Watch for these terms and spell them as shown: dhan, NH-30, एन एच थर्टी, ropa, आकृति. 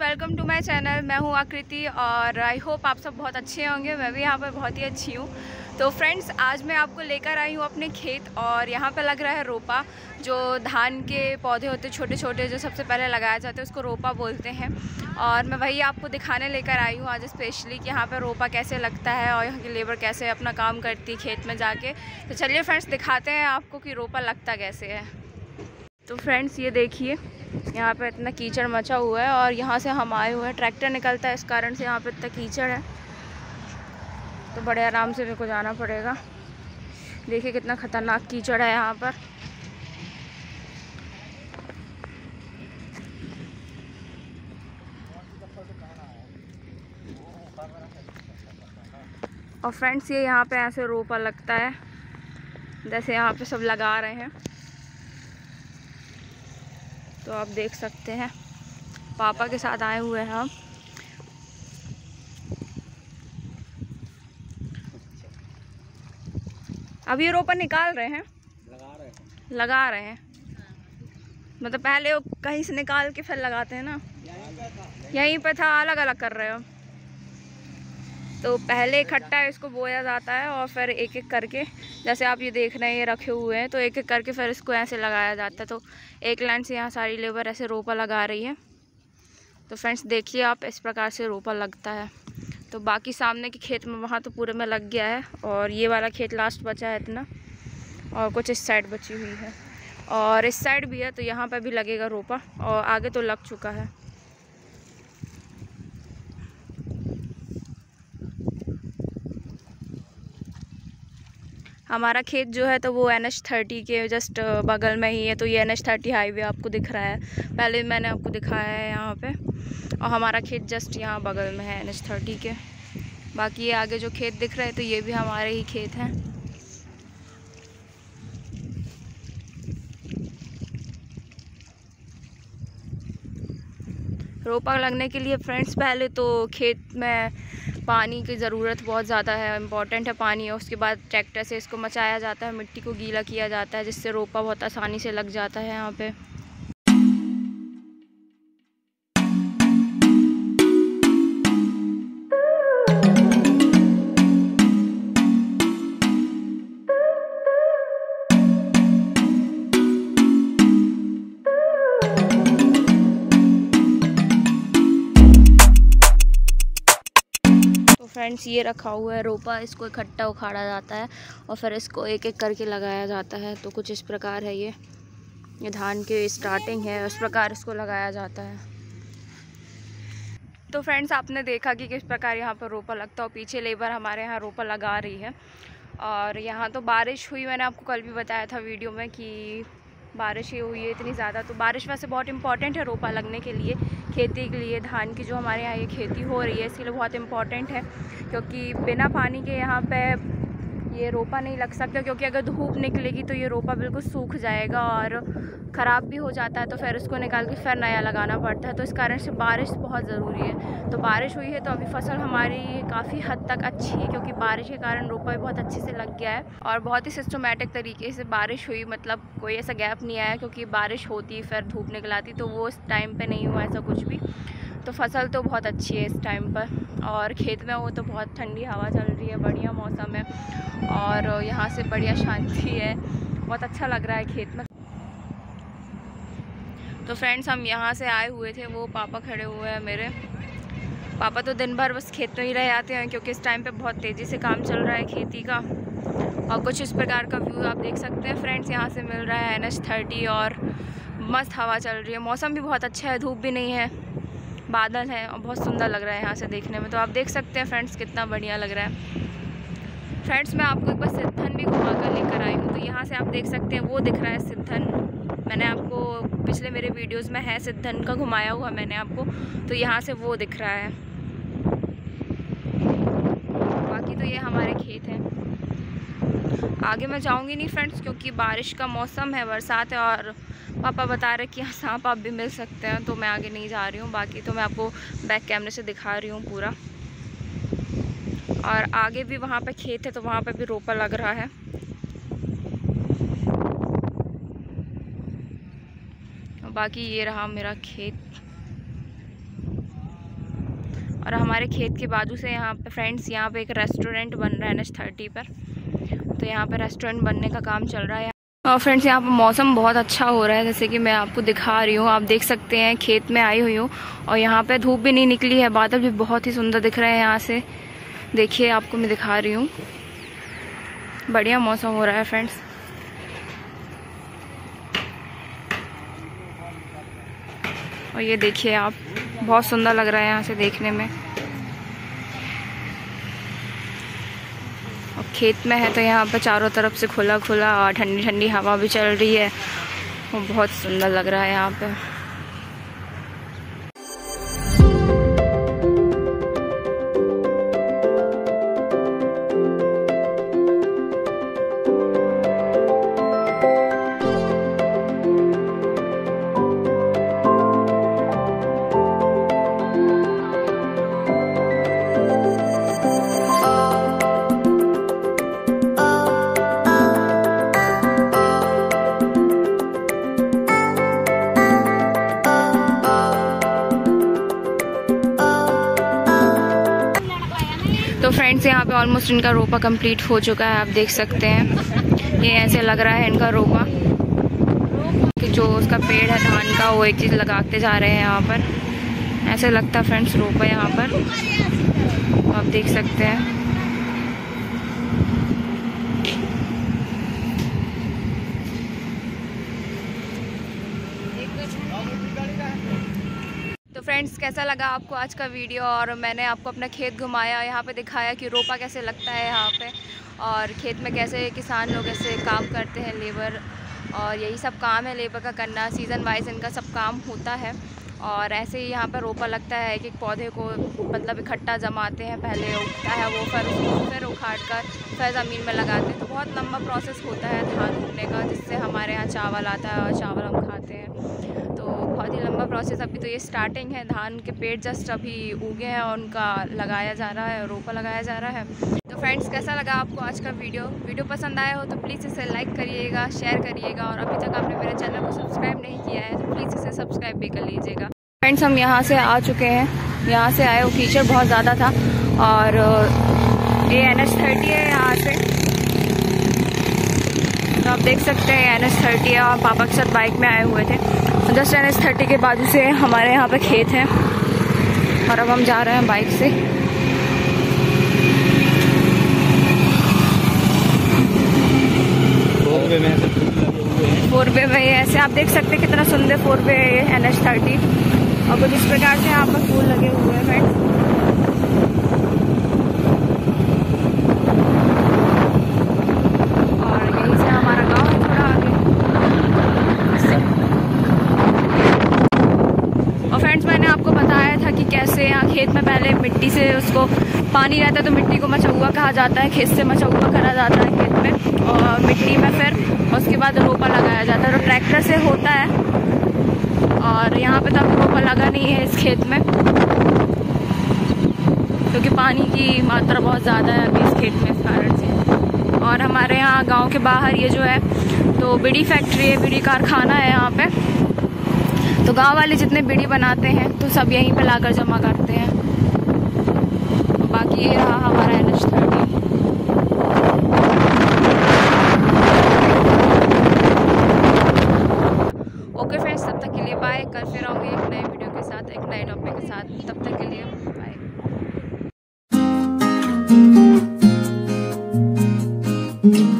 Welcome to my channel. मैं हूँ आकृति और आई होप आप सब बहुत अच्छे होंगे। मैं भी यहाँ पर बहुत ही अच्छी हूँ। तो फ्रेंड्स, आज मैं आपको लेकर आई हूँ अपने खेत और यहाँ पर लग रहा है रोपा। जो धान के पौधे होते छोटे छोटे जो सबसे पहले लगाए जाते हैं उसको रोपा बोलते हैं, और मैं वही आपको दिखाने लेकर आई हूँ आज स्पेशली कि यहाँ पर रोपा कैसे लगता है और यहाँ की लेबर कैसे अपना काम करती है खेत में जाके। तो चलिए फ्रेंड्स, दिखाते हैं आपको कि रोपा लगता कैसे है। तो फ्रेंड्स, ये देखिए यहाँ पे इतना कीचड़ मचा हुआ है और यहाँ से हम आए हुए हैं। ट्रैक्टर निकलता है, इस कारण से यहाँ पे इतना कीचड़ है। तो बड़े आराम से मेरे को जाना पड़ेगा। देखिए कितना ख़तरनाक कीचड़ है यहाँ पर। और फ्रेंड्स, ये यहाँ पे ऐसे रोपा लगता है जैसे यहाँ पे सब लगा रहे हैं। तो आप देख सकते हैं पापा के साथ आए हुए हैं हम। अब ये रोपा निकाल रहे हैं, लगा रहे हैं। मतलब पहले वो कहीं से निकाल के फिर लगाते हैं ना। यहीं पे था, अलग अलग कर रहे हो। तो पहले इकट्ठा इसको बोया जाता है और फिर एक एक करके, जैसे आप ये देख रहे हैं ये रखे हुए हैं, तो एक एक करके फिर इसको ऐसे लगाया जाता है। तो एक लाइन से यहाँ सारी लेबर ऐसे रोपा लगा रही है। तो फ्रेंड्स देखिए आप, इस प्रकार से रोपा लगता है। तो बाकी सामने के खेत में वहाँ तो पूरे में लग गया है और ये वाला खेत लास्ट बचा है इतना, और कुछ इस साइड बची हुई है और इस साइड भी है। तो यहाँ पर भी लगेगा रोपा और आगे तो लग चुका है। हमारा खेत जो है तो वो NH-30 के जस्ट बगल में ही है। तो ये NH-30 हाईवे आपको दिख रहा है, पहले मैंने आपको दिखाया है यहाँ पे। और हमारा खेत जस्ट यहाँ बगल में है NH-30 के। बाकी ये आगे जो खेत दिख रहे हैं तो ये भी हमारे ही खेत हैं। रोपा लगने के लिए फ्रेंड्स पहले तो खेत में पानी की ज़रूरत बहुत ज़्यादा है, इम्पॉर्टेंट है पानी। और उसके बाद ट्रैक्टर से इसको मचाया जाता है, मिट्टी को गीला किया जाता है, जिससे रोपा बहुत आसानी से लग जाता है यहाँ पे। फ्रेंड्स, ये रखा हुआ है रोपा, इसको इकट्ठा उखाड़ा जाता है और फिर इसको एक एक करके लगाया जाता है। तो कुछ इस प्रकार है, ये धान के स्टार्टिंग है, उस प्रकार इसको लगाया जाता है। तो फ्रेंड्स, आपने देखा कि किस प्रकार यहाँ पर रोपा लगता है। पीछे लेबर हमारे यहाँ रोपा लगा रही है। और यहाँ तो बारिश हुई, मैंने आपको कल भी बताया था वीडियो में कि बारिश ही हुई है इतनी ज़्यादा। तो बारिश वैसे बहुत इम्पॉर्टेंट है रोपा लगने के लिए, खेती के लिए। धान की जो हमारे यहाँ ये खेती हो रही है इसके लिए बहुत इम्पॉर्टेंट है, क्योंकि बिना पानी के यहाँ पे ये रोपा नहीं लग सकता। क्योंकि अगर धूप निकलेगी तो ये रोपा बिल्कुल सूख जाएगा और ख़राब भी हो जाता है। तो फिर उसको निकाल के फिर नया लगाना पड़ता है। तो इस कारण से बारिश बहुत ज़रूरी है। तो बारिश हुई है तो अभी फसल हमारी काफ़ी हद तक अच्छी है, क्योंकि बारिश के कारण रोपा भी बहुत अच्छे से लग गया है। और बहुत ही सिस्टमेटिक तरीके से बारिश हुई, मतलब कोई ऐसा गैप नहीं आया। क्योंकि बारिश होती फिर धूप निकल आती, तो वो उस टाइम पर नहीं हुआ ऐसा कुछ भी। तो फसल तो बहुत अच्छी है इस टाइम पर। और खेत में वो तो बहुत ठंडी हवा चल रही है, बढ़िया मौसम है और यहाँ से बढ़िया शांति है, बहुत अच्छा लग रहा है खेत में। तो फ्रेंड्स, हम यहाँ से आए हुए थे, वो पापा खड़े हुए हैं मेरे। पापा तो दिन भर बस खेत में ही रह जाते हैं, क्योंकि इस टाइम पे बहुत तेज़ी से काम चल रहा है खेती का। और कुछ इस प्रकार का व्यू आप देख सकते हैं फ्रेंड्स, यहाँ से मिल रहा है NH-30 और मस्त हवा चल रही है। मौसम भी बहुत अच्छा है, धूप भी नहीं है, बादल है और बहुत सुंदर लग रहा है यहाँ से देखने में। तो आप देख सकते हैं फ्रेंड्स कितना बढ़िया लग रहा है। फ्रेंड्स, मैं आपको एक बार सिद्धन भी घुमा कर लेकर आई हूँ। तो यहाँ से आप देख सकते हैं वो दिख रहा है सिद्धन। मैंने आपको पिछले मेरे वीडियोस में है सिद्धन का घुमाया हुआ मैंने आपको। तो यहाँ से वो दिख रहा है। बाकी तो ये हमारे खेत हैं। आगे मैं जाऊँगी नहीं फ्रेंड्स, क्योंकि बारिश का मौसम है, बरसात है और पापा बता रहे कि यहाँ सांप आप भी मिल सकते हैं। तो मैं आगे नहीं जा रही हूँ। बाकी तो मैं आपको बैक कैमरे से दिखा रही हूँ पूरा। और आगे भी वहाँ पे खेत है, तो वहाँ पे भी रोपा लग रहा है। बाकी ये रहा मेरा खेत। और हमारे खेत के बाजू से यहाँ पे फ्रेंड्स यहाँ पे एक रेस्टोरेंट बन रहा है NH30 पर। तो यहाँ पे रेस्टोरेंट बनने का काम चल रहा है। और फ्रेंड्स यहाँ पर मौसम बहुत अच्छा हो रहा है, जैसे कि मैं आपको दिखा रही हूँ। आप देख सकते हैं खेत में आई हुई हूँ और यहाँ पर धूप भी नहीं निकली है, बादल भी बहुत ही सुंदर दिख रहे हैं। यहाँ से देखिए, आपको मैं दिखा रही हूँ, बढ़िया मौसम हो रहा है फ्रेंड्स। और ये देखिए आप, बहुत सुंदर लग रहा है यहाँ से देखने में। और खेत में है तो यहाँ पर चारों तरफ से खुला खुला और ठंडी ठंडी हवा भी चल रही है, वो बहुत सुंदर लग रहा है यहाँ पे। तो फ्रेंड्स यहाँ पे ऑलमोस्ट इनका रोपा कंप्लीट हो चुका है, आप देख सकते हैं। ये ऐसे लग रहा है इनका रोपा, कि जो उसका पेड़ है धान का, वो एक चीज़ लगाते जा रहे हैं यहाँ पर। ऐसे लगता है फ्रेंड्स रोपा यहाँ पर, तो आप देख सकते हैं। तो फ्रेंड्स कैसा लगा आपको आज का वीडियो? और मैंने आपको अपना खेत घुमाया, यहाँ पे दिखाया कि रोपा कैसे लगता है यहाँ पे, और खेत में कैसे किसान लोग ऐसे काम करते हैं, लेबर। और यही सब काम है लेबर का करना, सीज़न वाइज इनका सब काम होता है। और ऐसे ही यहाँ पर रोपा लगता है, एक एक पौधे को मतलब इकट्ठा जमाते हैं, पहले उगता है वो, फिर उखाड़ कर फिर ज़मीन में लगाते हैं। तो बहुत लंबा प्रोसेस होता है धान उगने का, जिससे हमारे यहाँ चावल आता है और चावल हम खाते हैं। बहुत ही लंबा प्रोसेस। अभी तो ये स्टार्टिंग है, धान के पेड़ जस्ट अभी उगे हैं और उनका लगाया जा रहा है, रोपा लगाया जा रहा है। तो फ्रेंड्स कैसा लगा आपको आज का वीडियो पसंद आया हो तो प्लीज़ इसे लाइक करिएगा, शेयर करिएगा। और अभी तक आपने मेरे चैनल को सब्सक्राइब नहीं किया है तो प्लीज़ इसे सब्सक्राइब भी कर लीजिएगा। फ्रेंड्स हम यहाँ से आ चुके हैं, यहाँ से आए वो कीचड़ बहुत ज़्यादा था। और ये NH30 है यहाँ से, तो आप देख सकते हैं NH30 है। और पापा के साथ बाइक में आए हुए थे। जस्ट NH30 के बाजू से हमारे यहाँ पे खेत है और अब हम जा रहे हैं बाइक से। फोरवे में ऐसे आप देख सकते हैं कितना सुंदर फोरवे है NH30। और कुछ इस प्रकार से यहाँ पर फूल लगे हुए हैं फ्रेंड्स। खेत में पहले मिट्टी से उसको पानी रहता है तो मिट्टी को मचौवा कहा जाता है, खेत से मचौवा करा जाता है खेत में, और मिट्टी में फिर उसके बाद रोपा लगाया जाता है। तो ट्रैक्टर से होता है, और यहाँ पे तो अब रोपा लगा नहीं है इस खेत में, क्योंकि पानी की मात्रा बहुत ज़्यादा है अभी इस खेत में, इस कारण से। और हमारे यहाँ गाँव के बाहर ये जो है तो बीड़ी फैक्ट्री है, बीड़ी कारखाना है यहाँ पर। तो गांव वाले जितने बीड़ी बनाते हैं तो सब यहीं पर लाकर जमा करते हैं। बाकी ये रहा हमारा NH30। ओके फ्रेंड्स, तब तक के लिए बाय। कल फिर आऊँगी एक नए वीडियो के साथ, एक नए टॉपिक के साथ। तब तक के लिए बाय।